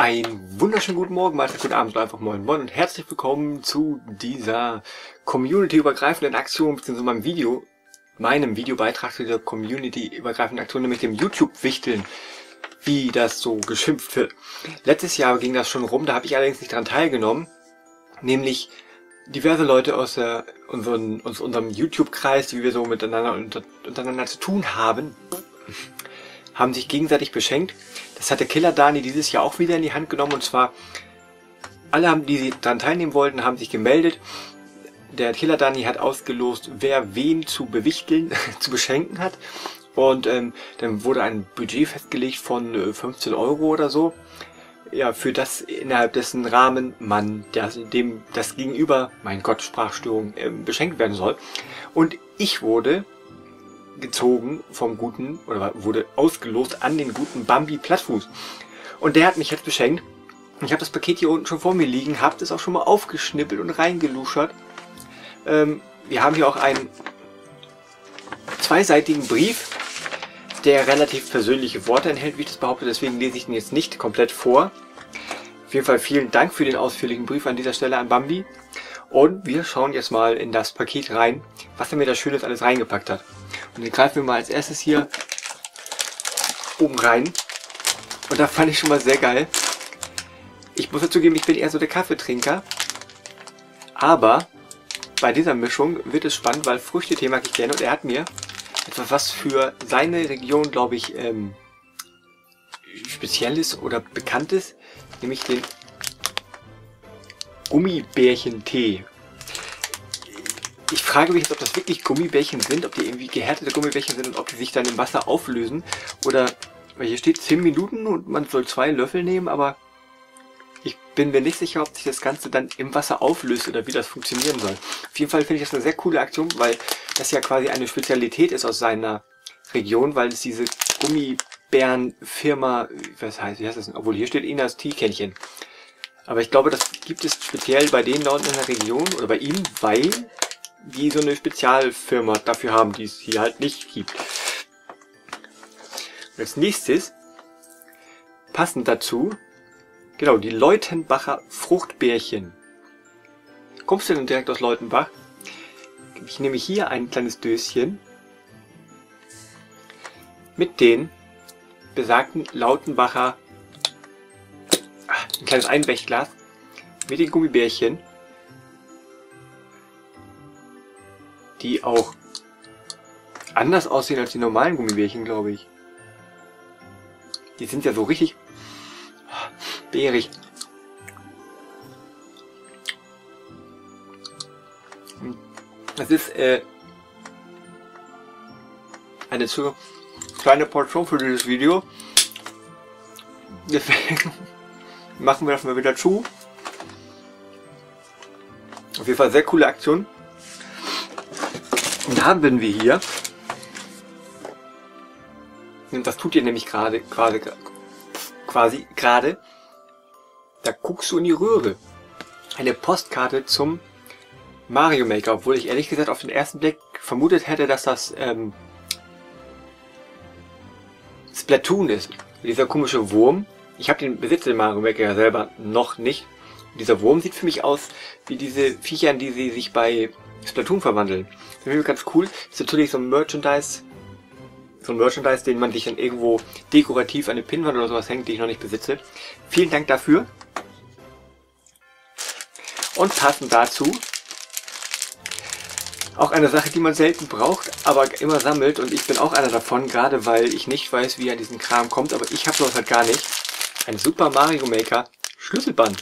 Einen wunderschönen guten Morgen, meistens guten Abend, einfach moin moin und herzlich willkommen zu dieser community-übergreifenden Aktion, beziehungsweise meinem Videobeitrag zu dieser community-übergreifenden Aktion, nämlich dem YouTube-Wichteln, wie das so geschimpft wird. Letztes Jahr ging das schon rum, da habe ich allerdings nicht daran teilgenommen, nämlich diverse Leute aus unserem YouTube-Kreis, die wir so miteinander untereinander zu tun haben, haben sich gegenseitig beschenkt. Das hat der Killer Dani dieses Jahr auch wieder in die Hand genommen. Und zwar alle, die daran teilnehmen wollten, haben sich gemeldet. Der Killer Dani hat ausgelost, wer wen zu bewichteln, zu beschenken hat. Und dann wurde ein Budget festgelegt von 15 Euro oder so. Ja, für das, innerhalb dessen Rahmen man das Gegenüber, mein Gott, Sprachstörung, beschenkt werden soll. Und ich wurde gezogen vom guten, oder wurde ausgelost an den guten Bambi-Plattfuß. Und der hat mich jetzt beschenkt. Ich habe das Paket hier unten schon vor mir liegen, habe das auch schon mal aufgeschnippelt und reingeluschert. Wir haben hier auch einen zweiseitigen Brief, der relativ persönliche Worte enthält, wie ich das behaupte. Deswegen lese ich den jetzt nicht komplett vor. Auf jeden Fall vielen Dank für den ausführlichen Brief an dieser Stelle an Bambi. Und wir schauen jetzt mal in das Paket rein, was er mir da Schönes alles reingepackt hat. Und dann greifen wir mal als erstes hier oben rein. Und da fand ich schon mal sehr geil. Ich muss dazu geben, ich bin eher so der Kaffeetrinker. Aber bei dieser Mischung wird es spannend, weil Früchtetee mag ich gerne. Und er hat mir etwas, was für seine Region, glaube ich, Spezielles oder Bekanntes, nämlich den Gummibärchen-Tee. Ich frage mich jetzt, ob das wirklich Gummibärchen sind, ob die irgendwie gehärtete Gummibärchen sind und ob die sich dann im Wasser auflösen. Oder, weil hier steht 10 Minuten und man soll 2 Löffel nehmen, aber ich bin mir nicht sicher, ob sich das Ganze dann im Wasser auflöst oder wie das funktionieren soll. Auf jeden Fall finde ich das eine sehr coole Aktion, weil das ja quasi eine Spezialität ist aus seiner Region, weil es diese Gummibärenfirma, wie heißt das denn? Obwohl hier steht Inas Teekännchen. Aber ich glaube, das gibt es speziell bei denen da unten in der Region oder bei ihm, weil die so eine Spezialfirma dafür haben, die es hier halt nicht gibt. Und als nächstes, passend dazu, genau, die Leutenbacher Fruchtbärchen. Kommst du denn direkt aus Leutenbach? Ich nehme hier ein kleines Döschen mit den besagten Leutenbacher, ein kleines Einwechglas mit den Gummibärchen, die auch anders aussehen als die normalen Gummibärchen, glaube ich. Die sind ja so richtig bärig. Das ist eine zu kleine Portion für dieses Video. Deswegen machen wir das mal wieder zu. Auf jeden Fall sehr coole Aktion. Und haben wir hier, und das tut ihr nämlich gerade, quasi gerade, da guckst du in die Röhre. Eine Postkarte zum Mario Maker, obwohl ich ehrlich gesagt auf den ersten Blick vermutet hätte, dass das Splatoon ist. Dieser komische Wurm. Ich habe den Besitz des Mario Maker ja selber noch nicht. Dieser Wurm sieht für mich aus wie diese Viecher, in die sie sich bei Splatoon verwandeln. Das finde ich ganz cool. Das ist natürlich so ein Merchandise, den man sich dann irgendwo dekorativ an eine Pinnwand oder sowas hängt, die ich noch nicht besitze. Vielen Dank dafür. Und passend dazu auch eine Sache, die man selten braucht, aber immer sammelt. Und ich bin auch einer davon, gerade weil ich nicht weiß, wie er an diesen Kram kommt. Aber ich habe sowas halt gar nicht. Ein Super Mario Maker Schlüsselband.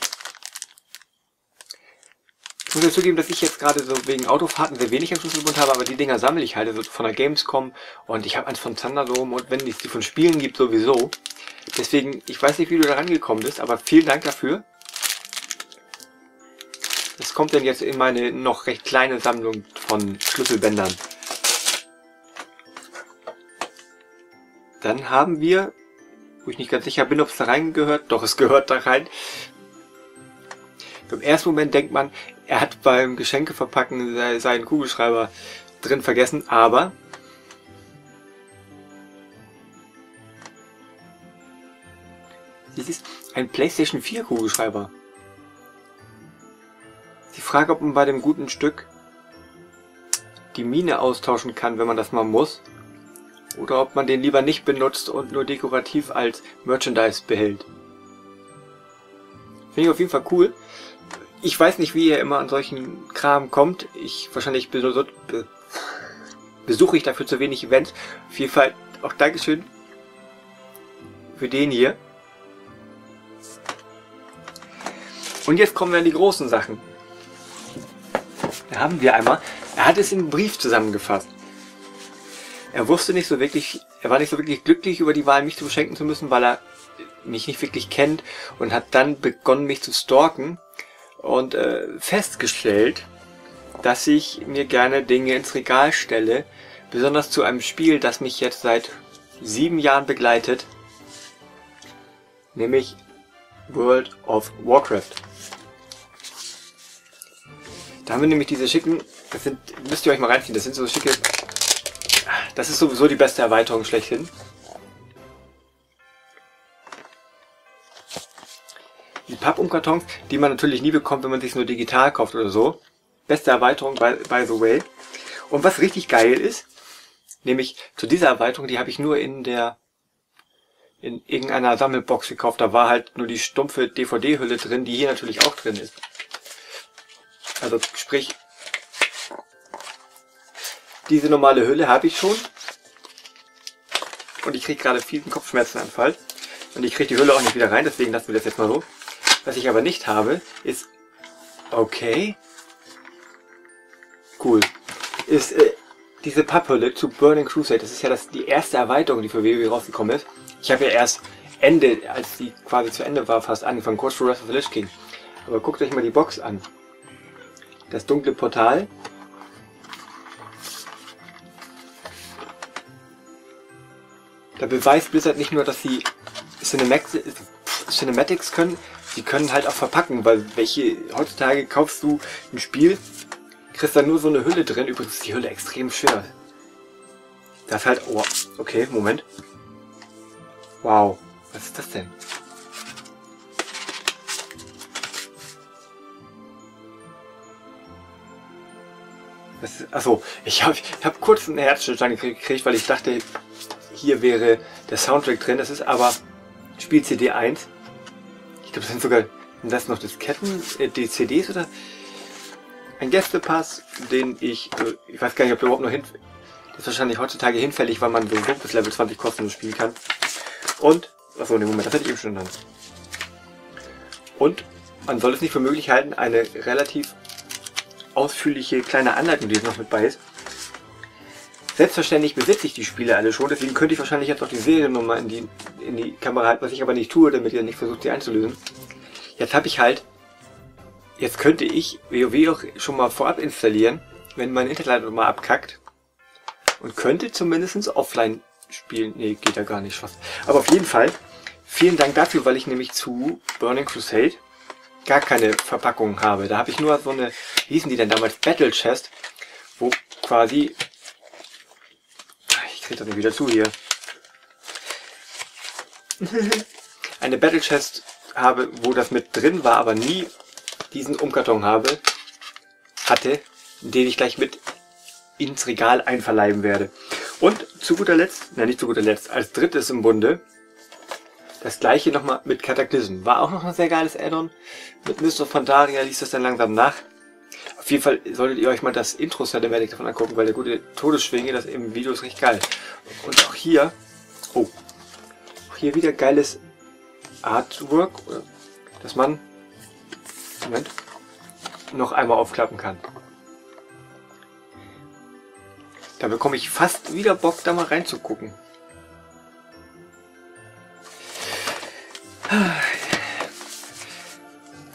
Ich muss ja zugeben, dass ich jetzt gerade so wegen Autofahrten sehr wenig am Schlüsselbund habe, aber die Dinger sammle ich halt, also von der Gamescom, und ich habe eins von Thunderdome und wenn es die von Spielen gibt, sowieso. Deswegen, ich weiß nicht, wie du da rangekommen bist, aber vielen Dank dafür. Das kommt dann jetzt in meine noch recht kleine Sammlung von Schlüsselbändern. Dann haben wir, wo ich nicht ganz sicher bin, ob es da reingehört. Doch, es gehört da rein. Im ersten Moment denkt man, er hat beim Geschenkeverpacken seinen Kugelschreiber drin vergessen, aber es ist Ein PlayStation 4 Kugelschreiber. Die Frage, ob man bei dem guten Stück die Mine austauschen kann, wenn man das mal muss, oder ob man den lieber nicht benutzt und nur dekorativ als Merchandise behält. Finde ich auf jeden Fall cool. Ich weiß nicht, wie ihr immer an solchen Kram kommt. Wahrscheinlich besuche ich dafür zu wenig Events. Auf jeden Fall auch Dankeschön für den hier. Und jetzt kommen wir an die großen Sachen. Da haben wir einmal, er hat es in einem Brief zusammengefasst. Er war nicht so wirklich glücklich über die Wahl, mich zu beschenken zu müssen, weil er mich nicht wirklich kennt, und hat dann begonnen, mich zu stalken und festgestellt, dass ich mir gerne Dinge ins Regal stelle, besonders zu einem Spiel, das mich jetzt seit 7 Jahren begleitet, nämlich World of Warcraft. Da haben wir nämlich diese schicken, müsst ihr euch mal reinziehen, das sind so schicke, das ist sowieso die beste Erweiterung schlechthin. Die Pappumkartons, die man natürlich nie bekommt, wenn man sich nur digital kauft oder so. Beste Erweiterung, by the way. Und was richtig geil ist, nämlich zu dieser Erweiterung, die habe ich nur in irgendeiner Sammelbox gekauft. Da war halt nur die stumpfe DVD-Hülle drin, die hier natürlich auch drin ist. Also sprich, diese normale Hülle habe ich schon. Und ich kriege gerade viel Kopfschmerzenanfall. Und ich kriege die Hülle auch nicht wieder rein, deswegen lassen wir das jetzt mal so. Was ich aber nicht habe, ist... Okay. Cool. Ist diese Papphülle zu Burning Crusade. Das ist ja die erste Erweiterung, die für WoW rausgekommen ist. Ich habe ja erst als die quasi zu Ende war, fast angefangen. Kurz vor Wrath of the Lich King. Aber guckt euch mal die Box an. Das dunkle Portal. Da beweist Blizzard nicht nur, dass sie Cinematics können, sie können halt auch verpacken, weil heutzutage kaufst du ein Spiel, kriegst da nur so eine Hülle drin. Übrigens ist die Hülle extrem schwer. Das halt, oh, okay, Moment. Wow, was ist das denn? Achso, ich hab kurz einen Herzstillstand gekriegt, weil ich dachte, hier wäre der Soundtrack drin. Das ist aber Spiel CD 1. Ich glaube, das sind sogar, sind das noch Disketten, die CDs oder? Ein Gästepass, den ich weiß gar nicht, ob der überhaupt noch hinfällig ist. Das ist wahrscheinlich heutzutage hinfällig, weil man so bis Level 20 kostenlos spielen kann. Und, achso, nee, Moment, das hätte ich eben schon genannt. Und man soll es nicht für möglich halten, eine relativ ausführliche kleine Anleitung, die es noch mit bei ist. Selbstverständlich besitze ich die Spiele alle schon, deswegen könnte ich wahrscheinlich jetzt noch die Seriennummer in die Kamera halten, was ich aber nicht tue, damit ihr nicht versucht, sie einzulösen. Jetzt könnte ich WoW auch schon mal vorab installieren, wenn mein Internet mal abkackt. Und könnte zumindest offline spielen. Nee, geht ja gar nicht, fast. Aber auf jeden Fall, vielen Dank dafür, weil ich nämlich zu Burning Crusade gar keine Verpackung habe. Da habe ich nur so eine, wie hießen die denn damals, Battle Chest, wo quasi... Ich krieg das nicht wieder zu hier. Eine Battle Chest habe, wo das mit drin war, aber nie diesen Umkarton hatte, den ich gleich mit ins Regal einverleiben werde. Und zu guter Letzt, nein, nicht zu guter Letzt, als drittes im Bunde, das gleiche nochmal mit Kataklysm. War auch noch ein sehr geiles Add-on. Mit Mr. Pandaria liest das dann langsam nach. Auf jeden Fall solltet ihr euch mal das Intro-Cinematic davon angucken, weil der gute Todesschwinge, das im Video ist recht geil. Und auch hier, oh, auch hier wieder geiles Artwork, dass man, Moment, noch einmal aufklappen kann. Da bekomme ich fast wieder Bock, da mal reinzugucken.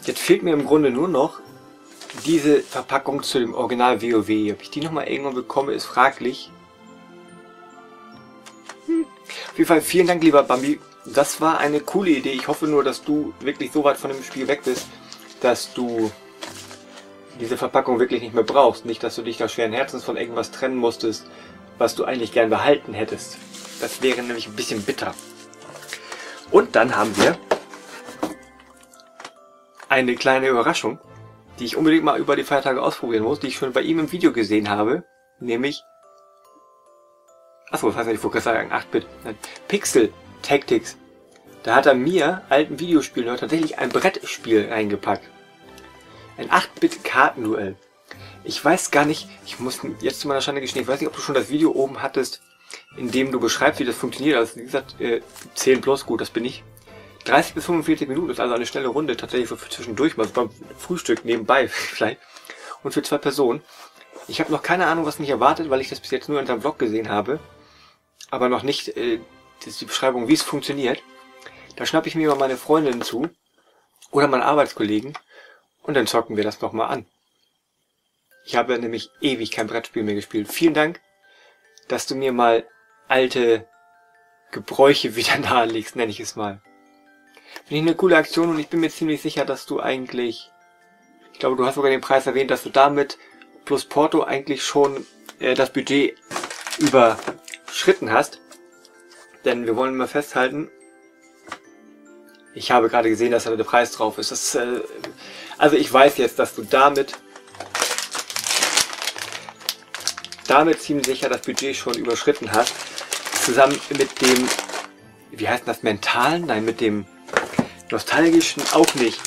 Jetzt fehlt mir im Grunde nur noch diese Verpackung zu dem Original WoW. Ob ich die nochmal irgendwann bekomme, ist fraglich. Auf jeden Fall vielen Dank, lieber Bambi. Das war eine coole Idee. Ich hoffe nur, dass du wirklich so weit von dem Spiel weg bist, dass du diese Verpackung wirklich nicht mehr brauchst. Nicht, dass du dich da schweren Herzens von irgendwas trennen musstest, was du eigentlich gern behalten hättest. Das wäre nämlich ein bisschen bitter. Und dann haben wir eine kleine Überraschung, die ich unbedingt mal über die Feiertage ausprobieren muss, die ich schon bei ihm im Video gesehen habe, nämlich... Achso, das heißt ja, ich wollte gerade sagen, 8-Bit. Pixel Tactics. Da hat er mir, alten Videospielen, tatsächlich ein Brettspiel reingepackt. Ein 8-Bit-Kartenduell. Ich weiß gar nicht, ich muss jetzt zu meiner Schande gestehen, ich weiß nicht, ob du schon das Video oben hattest, in dem du beschreibst, wie das funktioniert. Also wie gesagt, 10 plus, gut, das bin ich. 30 bis 45 Minuten ist also eine schnelle Runde, tatsächlich so für zwischendurch, mal beim Frühstück nebenbei vielleicht. Und für 2 Personen. Ich habe noch keine Ahnung, was mich erwartet, weil ich das bis jetzt nur in seinem Vlog gesehen habe. Aber noch nicht die Beschreibung, wie es funktioniert. Da schnappe ich mir mal meine Freundin zu oder meinen Arbeitskollegen und dann zocken wir das nochmal an. Ich habe nämlich ewig kein Brettspiel mehr gespielt. Vielen Dank, dass du mir mal alte Gebräuche wieder nahelegst, nenne ich es mal. Finde ich eine coole Aktion und ich bin mir ziemlich sicher, dass du eigentlich, ich glaube, du hast sogar den Preis erwähnt, dass du damit plus Porto eigentlich schon das Budget überschritten hast. Denn wir wollen mal festhalten, ich habe gerade gesehen, dass da der Preis drauf ist. Das, also ich weiß jetzt, dass du damit ziemlich sicher das Budget schon überschritten hast. Zusammen mit dem, wie heißt das, mentalen? Nein, mit dem nostalgischen auch nicht.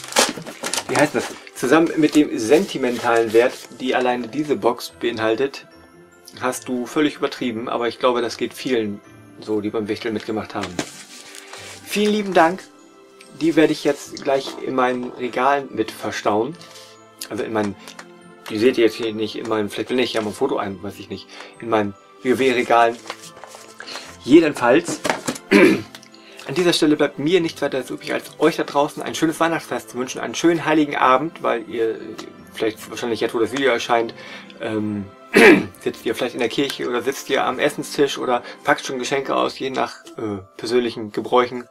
Wie heißt das? Zusammen mit dem sentimentalen Wert, die alleine diese Box beinhaltet, hast du völlig übertrieben. Aber ich glaube, das geht vielen so, die beim Wichteln mitgemacht haben. Vielen lieben Dank. Die werde ich jetzt gleich in meinen Regalen mit verstauen. Also in meinen, die seht ihr jetzt hier nicht, in meinen, vielleicht will ich ja mal ein Foto ein, weiß ich nicht, in meinen WoW-Regalen. Jedenfalls, an dieser Stelle bleibt mir nichts weiter übrig, als euch da draußen ein schönes Weihnachtsfest zu wünschen, einen schönen heiligen Abend, weil ihr, vielleicht wahrscheinlich jetzt, wo das Video erscheint, sitzt ihr vielleicht in der Kirche oder sitzt ihr am Essenstisch oder packt schon Geschenke aus, je nach persönlichen Gebräuchen.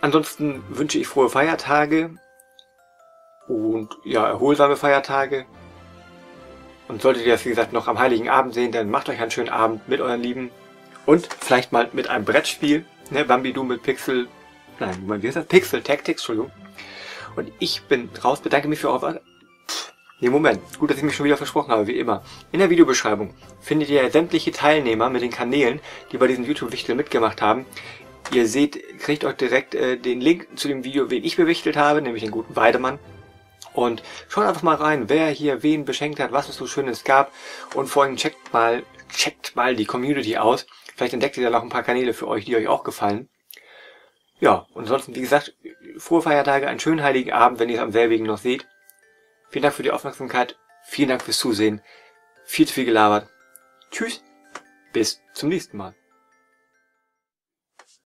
Ansonsten wünsche ich frohe Feiertage und ja, erholsame Feiertage. Und solltet ihr das, wie gesagt, noch am Heiligen Abend sehen, dann macht euch einen schönen Abend mit euren Lieben. Und vielleicht mal mit einem Brettspiel, ne, Bambi-Du mit Pixel, nein, wie heißt das? Pixel Tactics, Entschuldigung. Und ich bin raus, bedanke mich für eure... Nee, Moment, gut, dass ich mich schon wieder versprochen habe, wie immer. In der Videobeschreibung findet ihr sämtliche Teilnehmer mit den Kanälen, die bei diesem YouTube-Wichtel mitgemacht haben. Ihr seht, kriegt euch direkt den Link zu dem Video, wen ich bewichtelt habe, nämlich den guten Weidemann. Und schaut einfach mal rein, wer hier wen beschenkt hat, was es so Schönes gab. Und vor allem checkt mal die Community aus. Vielleicht entdeckt ihr da noch ein paar Kanäle für euch, die euch auch gefallen. Ja, und ansonsten, wie gesagt, frohe Feiertage, einen schönen heiligen Abend, wenn ihr es am selbigen noch seht. Vielen Dank für die Aufmerksamkeit, vielen Dank fürs Zusehen, viel zu viel gelabert. Tschüss, bis zum nächsten Mal.